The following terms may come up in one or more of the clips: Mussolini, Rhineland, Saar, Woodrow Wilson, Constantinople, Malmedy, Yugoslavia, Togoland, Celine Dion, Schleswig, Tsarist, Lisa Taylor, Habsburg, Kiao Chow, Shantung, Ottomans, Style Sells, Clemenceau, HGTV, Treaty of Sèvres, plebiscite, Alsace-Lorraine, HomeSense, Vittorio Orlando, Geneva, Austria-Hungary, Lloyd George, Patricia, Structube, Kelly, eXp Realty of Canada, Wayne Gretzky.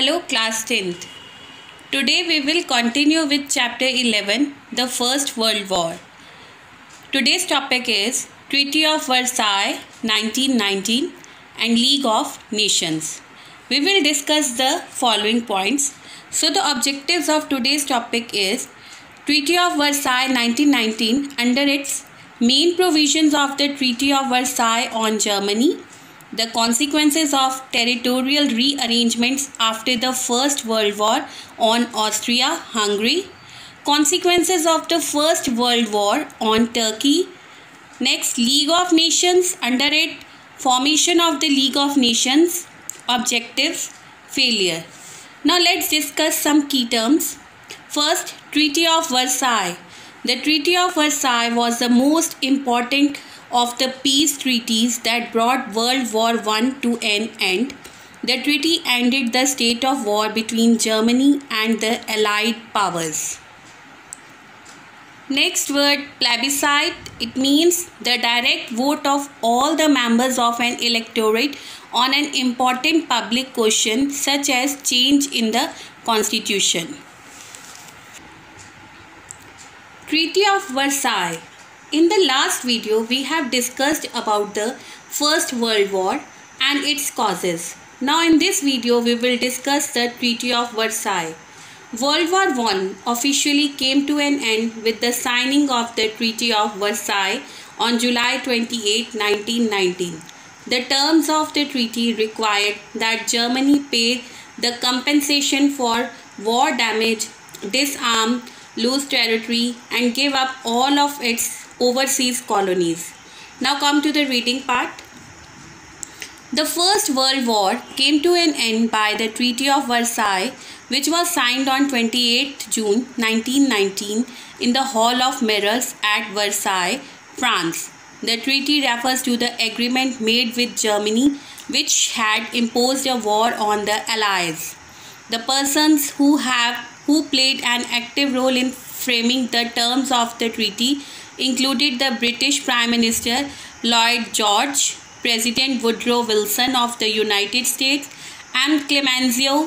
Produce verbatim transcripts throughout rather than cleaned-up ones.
Hello class tenth. Today we will continue with chapter eleven, the First World War. Today's topic is Treaty of Versailles nineteen nineteen and League of Nations. We will discuss the following points. So the objectives of today's topic is Treaty of Versailles nineteen nineteen under its main provisions of the Treaty of Versailles on Germany, the consequences of territorial rearrangements after the First World War on Austria-Hungary, consequences of the First World War on Turkey, next League of Nations, under it formation of the League of Nations, objectives, failure. Now let's discuss some key terms. First, Treaty of Versailles. The Treaty of Versailles was the most important of the peace treaties that brought World War One to an end. The treaty ended the state of war between Germany and the Allied powers. Next word, plebiscite. It means the direct vote of all the members of an electorate on an important public question such as change in the constitution. Treaty of Versailles. In the last video, we have discussed about the First World War and its causes. Now in this video, we will discuss the Treaty of Versailles. World War One officially came to an end with the signing of the Treaty of Versailles on July twenty-eighth nineteen nineteen. The terms of the treaty required that Germany pay the compensation for war damage, disarm, lose territory, and give up all of its overseas colonies. Now come to the reading part. The First World War came to an end by the Treaty of Versailles, which was signed on twenty-eighth June nineteen nineteen in the Hall of Mirrors at Versailles, France. The treaty refers to the agreement made with Germany, which had imposed a war on the Allies. The persons who have who played an active role in framing the terms of the treaty included the British Prime Minister Lloyd George, President Woodrow Wilson of the United States, and Clemenceau,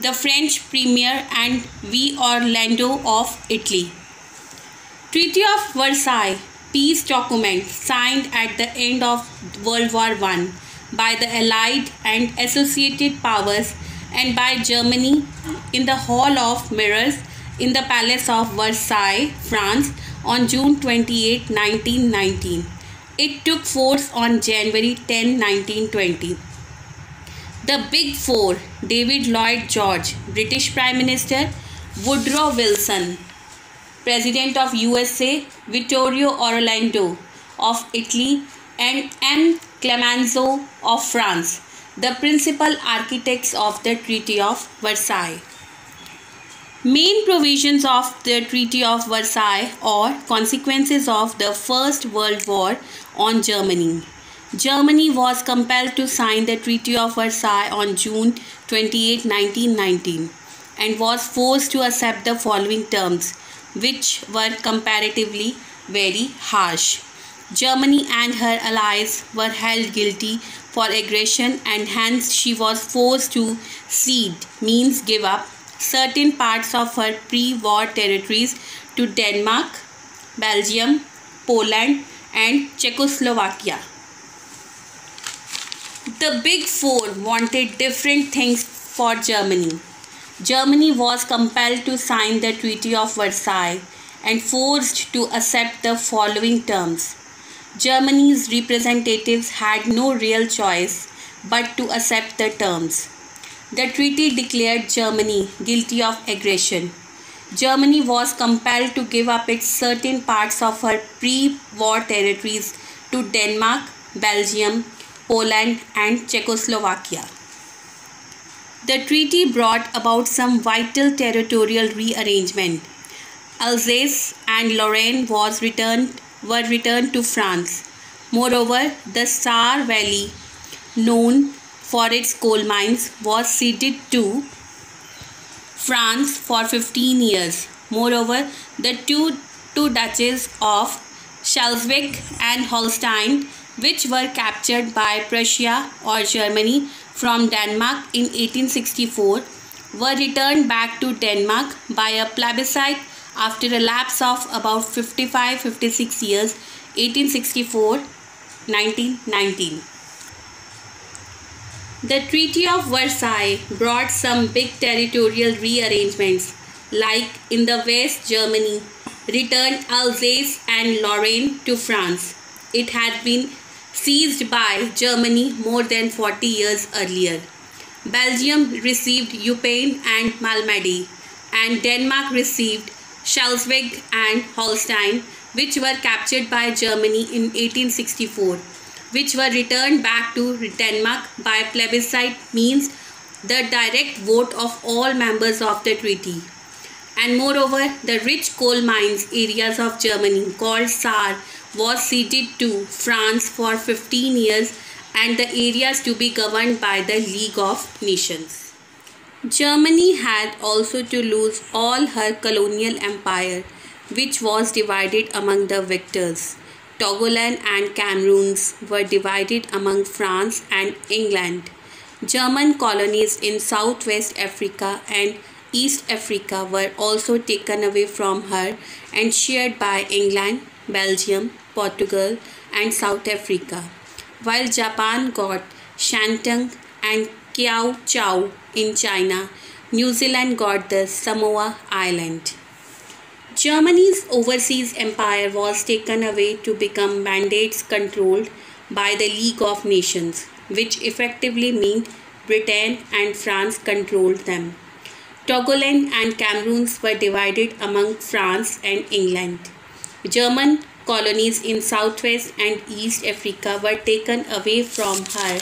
the French Premier, and Vittorio Orlando of Italy. Treaty of Versailles, peace document signed at the end of World War One by the Allied and Associated Powers and by Germany in the Hall of Mirrors in the Palace of Versailles, France, on June twenty-eighth nineteen nineteen. It took force on January tenth nineteen twenty. The Big Four, David Lloyd George, British Prime Minister, Woodrow Wilson, President of U S A, Vittorio Orlando of Italy, and M. Clemenceau of France, the principal architects of the Treaty of Versailles. Main provisions of the Treaty of Versailles or consequences of the First World War on Germany. Germany was compelled to sign the Treaty of Versailles on June twenty-eighth nineteen nineteen and was forced to accept the following terms, which were comparatively very harsh. Germany and her allies were held guilty for aggression, and hence she was forced to cede, means give up, certain parts of her pre-war territories to Denmark, Belgium, Poland, and Czechoslovakia. The Big Four wanted different things for Germany. Germany was compelled to sign the Treaty of Versailles and forced to accept the following terms. Germany's representatives had no real choice but to accept the terms. The treaty declared Germany guilty of aggression. Germany was compelled to give up its certain parts of her pre-war territories to Denmark, Belgium, Poland, and Czechoslovakia. The treaty brought about some vital territorial rearrangement. Alsace and Lorraine was returned, were returned to France. Moreover, the Saar Valley, known for its coal mines, was ceded to France for fifteen years. Moreover, the two, two duchies of Schleswig and Holstein, which were captured by Prussia or Germany from Denmark in eighteen sixty-four, were returned back to Denmark by a plebiscite after a lapse of about fifty-five to fifty-six years, eighteen sixty-four to nineteen nineteen. The Treaty of Versailles brought some big territorial rearrangements, like in the West Germany returned Alsace and Lorraine to France. It had been seized by Germany more than forty years earlier. Belgium received Eupen and Malmedy, and Denmark received Schleswig and Holstein, which were captured by Germany in eighteen sixty-four, which were returned back to Denmark by plebiscite, means the direct vote of all members of the treaty. And moreover, the rich coal mines areas of Germany called Saar was ceded to France for fifteen years, and the areas to be governed by the League of Nations. Germany had also to lose all her colonial empire, which was divided among the victors. Togoland and Cameroons were divided among France and England. German colonies in Southwest Africa and East Africa were also taken away from her and shared by England, Belgium, Portugal and South Africa, while Japan got Shantung and Kiao Chow in China. New Zealand got the Samoa Island. Germany's overseas empire was taken away to become mandates controlled by the League of Nations, which effectively meant Britain and France controlled them. Togoland and Cameroons were divided among France and England. German colonies in Southwest and East Africa were taken away from her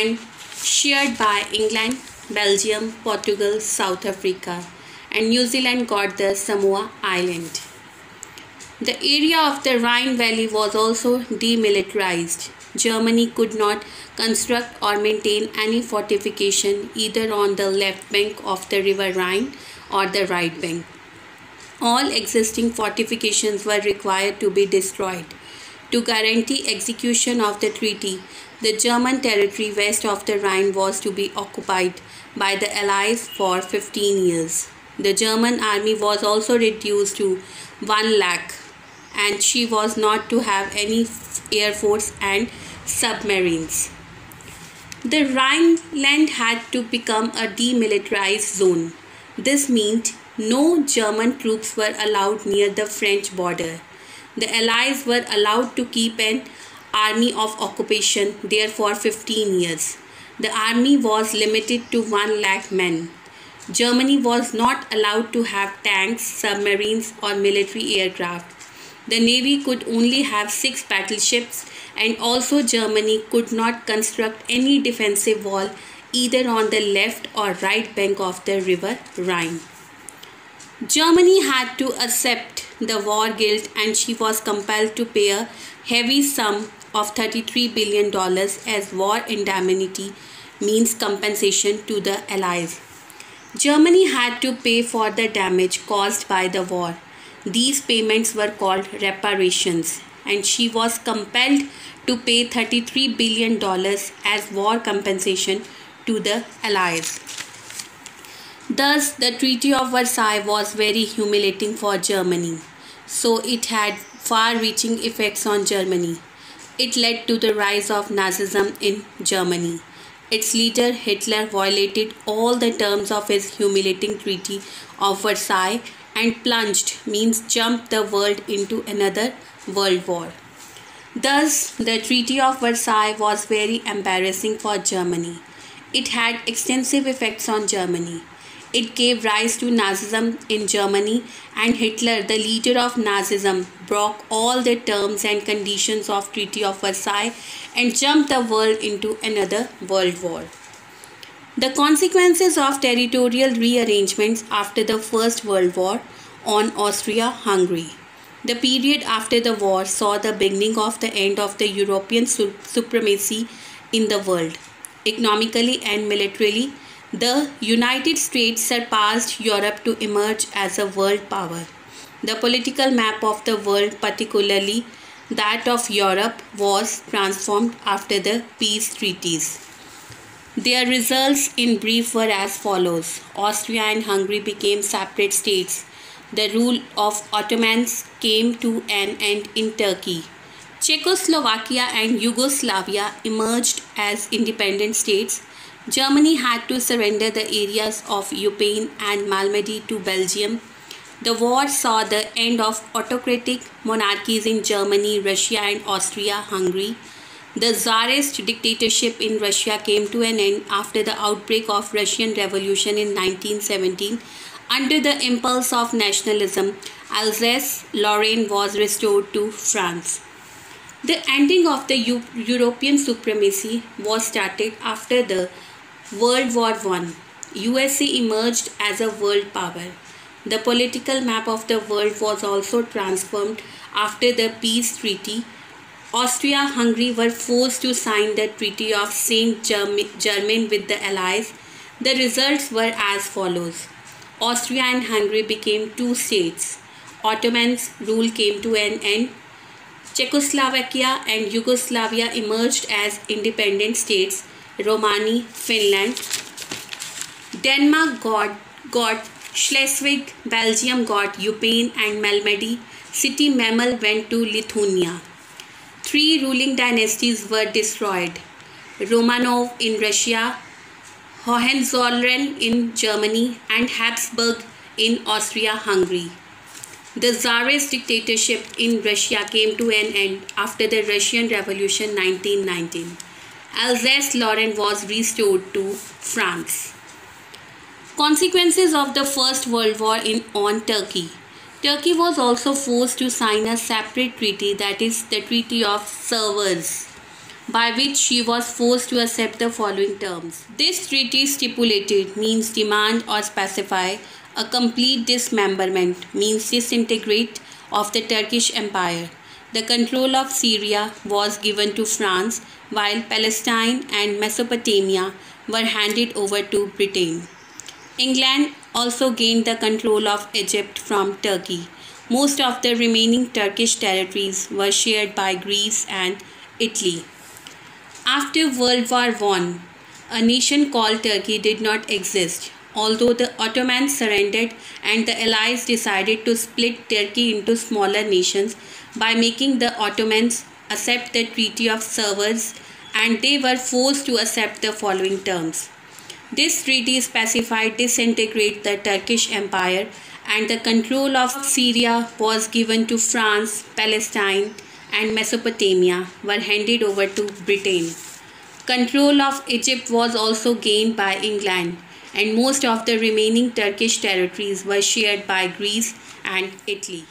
and shared by England, Belgium, Portugal, South Africa, and New Zealand got the Samoa Island. The area of the Rhine Valley was also demilitarized. Germany could not construct or maintain any fortification either on the left bank of the river Rhine or the right bank. All existing fortifications were required to be destroyed. To guarantee execution of the treaty, the German territory west of the Rhine was to be occupied by the Allies for fifteen years. The German army was also reduced to one lakh, and she was not to have any air force and submarines. The Rhineland had to become a demilitarized zone. This meant no German troops were allowed near the French border. The Allies were allowed to keep an army of occupation there for fifteen years. The army was limited to one lakh men. Germany was not allowed to have tanks, submarines or military aircraft. The Navy could only have six battleships, and also Germany could not construct any defensive wall either on the left or right bank of the river Rhine. Germany had to accept the war guilt, and she was compelled to pay a heavy sum of thirty-three billion dollars as war indemnity, means compensation to the Allies. Germany had to pay for the damage caused by the war. These payments were called reparations, and she was compelled to pay thirty-three billion dollars as war compensation to the Allies. Thus, the Treaty of Versailles was very humiliating for Germany, so it had far-reaching effects on Germany. It led to the rise of Nazism in Germany. Its leader Hitler violated all the terms of his humiliating Treaty of Versailles and plunged, means jumped, the world into another world war. Thus, the Treaty of Versailles was very embarrassing for Germany. It had extensive effects on Germany. It gave rise to Nazism in Germany, and Hitler, the leader of Nazism, broke all the terms and conditions of Treaty of Versailles and jumped the world into another world war. The consequences of territorial rearrangements after the First World War on Austria-Hungary. The period after the war saw the beginning of the end of the European su- supremacy in the world. Economically and militarily, the United States surpassed Europe to emerge as a world power. The political map of the world, particularly that of Europe, was transformed after the peace treaties. Their results in brief were as follows. Austria and Hungary became separate states. The rule of Ottomans came to an end in Turkey. Czechoslovakia and Yugoslavia emerged as independent states. Germany had to surrender the areas of Eupen and Malmedy to Belgium. The war saw the end of autocratic monarchies in Germany, Russia and Austria-Hungary. The Tsarist dictatorship in Russia came to an end after the outbreak of Russian Revolution in nineteen seventeen. Under the impulse of nationalism, Alsace-Lorraine was restored to France. The ending of the European supremacy was started after the World War One. U S A emerged as a world power. The political map of the world was also transformed after the peace treaty. Austria-Hungary were forced to sign the Treaty of Saint Germain with the Allies. The results were as follows. Austria and Hungary became two states. Ottomans' rule came to an end. Czechoslovakia and Yugoslavia emerged as independent states. Romania, Finland. Denmark got, got Schleswig, Belgium got Eupen and Malmedy. City Memel went to Lithuania. Three ruling dynasties were destroyed. Romanov in Russia, Hohenzollern in Germany and Habsburg in Austria-Hungary. The Tsarist dictatorship in Russia came to an end after the Russian Revolution nineteen nineteen. Alsace-Lorraine was restored to France. Consequences of the First World War in on Turkey. Turkey was also forced to sign a separate treaty, that is the Treaty of Sèvres, by which she was forced to accept the following terms. This treaty stipulated, means demand or specify, a complete dismemberment, means disintegrate, of the Turkish Empire. The control of Syria was given to France, while Palestine and Mesopotamia were handed over to Britain. England also gained the control of Egypt from Turkey. Most of the remaining Turkish territories were shared by Greece and Italy. After World War One, a nation called Turkey did not exist. Although the Ottomans surrendered and the Allies decided to split Turkey into smaller nations by making the Ottomans accept the Treaty of Sèvres, and they were forced to accept the following terms. This treaty specified disintegrate the Turkish Empire, and the control of Syria was given to France. Palestine and Mesopotamia were handed over to Britain. Control of Egypt was also gained by England, and most of the remaining Turkish territories were shared by Greece and Italy.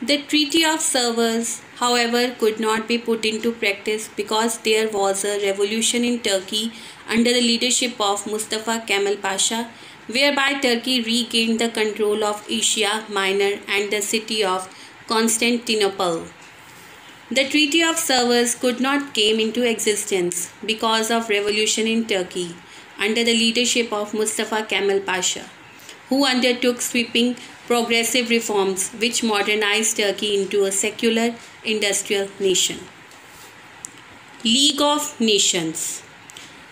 The Treaty of Sèvres, however, could not be put into practice because there was a revolution in Turkey under the leadership of Mustafa Kemal Pasha, whereby Turkey regained the control of Asia Minor and the city of Constantinople. The Treaty of Sèvres could not come into existence because of revolution in Turkey under the leadership of Mustafa Kemal Pasha, who undertook sweeping progressive reforms which modernized Turkey into a secular industrial nation. League of Nations.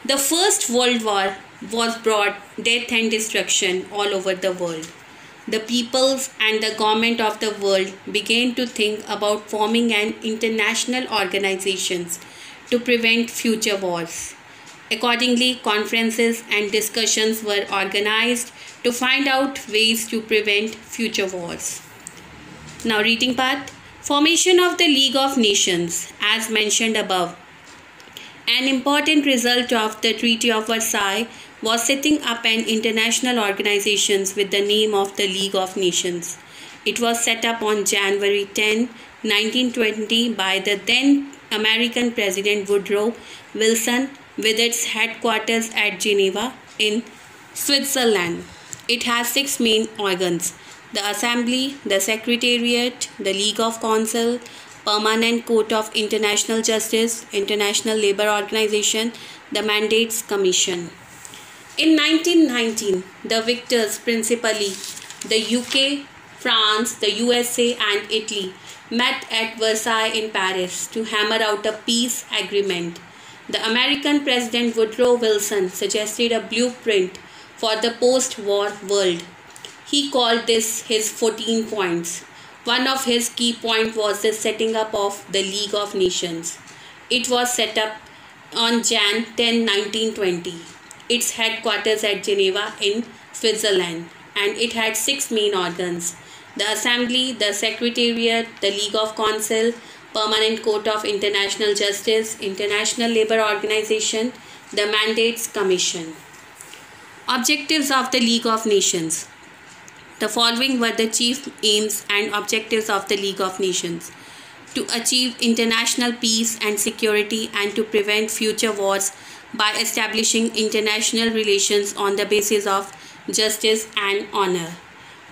The First World War was brought death and destruction all over the world. The peoples and the government of the world began to think about forming an international organization to prevent future wars. Accordingly, conferences and discussions were organized to find out ways to prevent future wars. Now reading part. Formation of the League of Nations, as mentioned above. An important result of the Treaty of Versailles was setting up an international organization with the name of the League of Nations. It was set up on January tenth, nineteen twenty by the then American President Woodrow Wilson, with its headquarters at Geneva in Switzerland. It has six main organs: the Assembly, the Secretariat, the League of Council, Permanent Court of International Justice, International Labour Organization, the Mandates Commission. In nineteen nineteen, the victors, principally the U K, France, the U S A and Italy, met at Versailles in Paris to hammer out a peace agreement. The American President Woodrow Wilson suggested a blueprint for the post-war world. He called this his fourteen points. One of his key points was the setting up of the League of Nations. It was set up on January tenth, nineteen twenty. Its headquarters at Geneva in Switzerland, and it had six main organs: the Assembly, the Secretariat, the League of Council, Permanent Court of International Justice, International Labour Organization, the Mandates Commission. Objectives of the League of Nations. The following were the chief aims and objectives of the League of Nations: to achieve international peace and security and to prevent future wars by establishing international relations on the basis of justice and honor.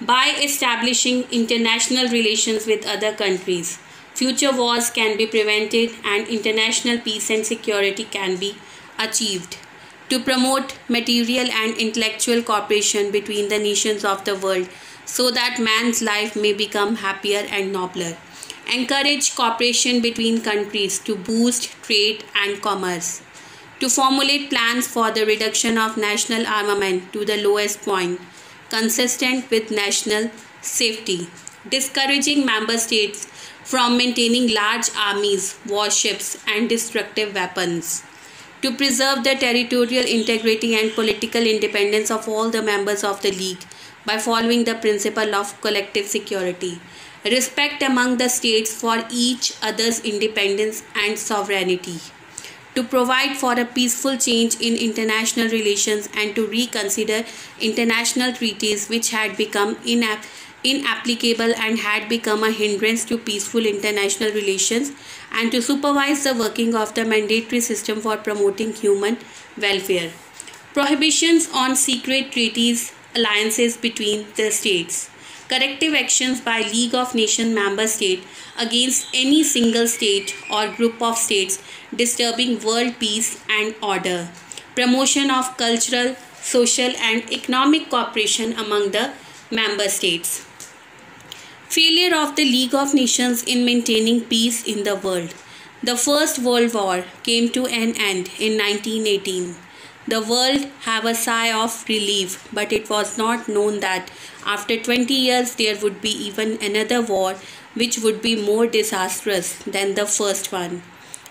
By establishing international relations with other countries, future wars can be prevented and international peace and security can be achieved. To promote material and intellectual cooperation between the nations of the world so that man's life may become happier and nobler. Encourage cooperation between countries to boost trade and commerce. To formulate plans for the reduction of national armament to the lowest point, consistent with national safety. Discouraging member states from maintaining large armies, warships, and destructive weapons. To preserve the territorial integrity and political independence of all the members of the League by following the principle of collective security. Respect among the states for each other's independence and sovereignty. To provide for a peaceful change in international relations and to reconsider international treaties which had become inapp inapplicable and had become a hindrance to peaceful international relations, and to supervise the working of the mandatory system for promoting human welfare. Prohibitions on secret treaties, alliances between the states. Corrective actions by League of Nations member state against any single state or group of states disturbing world peace and order. Promotion of cultural, social and economic cooperation among the member states. Failure of the League of Nations in maintaining peace in the world. The First World War came to an end in nineteen eighteen. The world have a sigh of relief, but it was not known that after twenty years there would be even another war which would be more disastrous than the first one.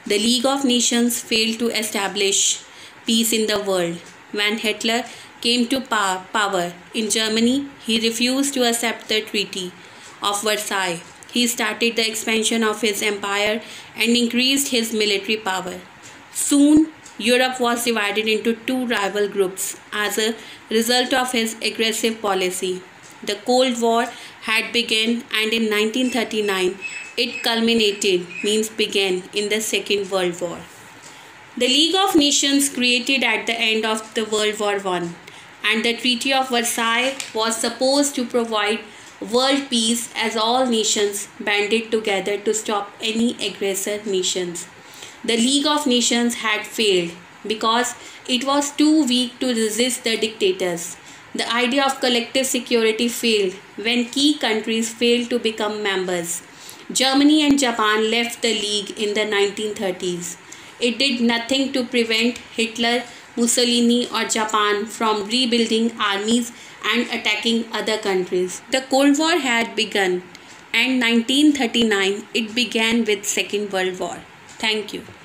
The League of Nations failed to establish peace in the world. When Hitler came to power in Germany, he refused to accept the Treaty of Versailles. He started the expansion of his empire and increased his military power. Soon, Europe was divided into two rival groups as a result of his aggressive policy. The Cold War had begun, and in nineteen thirty-nine, it culminated, means began, in the Second World War. The League of Nations created at the end of the World War One, and the Treaty of Versailles was supposed to provide world peace as all nations banded together to stop any aggressor nations. The League of Nations had failed because it was too weak to resist the dictators. The idea of collective security failed when key countries failed to become members. Germany and Japan left the League in the nineteen thirties. It did nothing to prevent Hitler, Mussolini or Japan from rebuilding armies and attacking other countries. The Cold War had begun, and nineteen thirty-nine it began with Second World War. Thank you.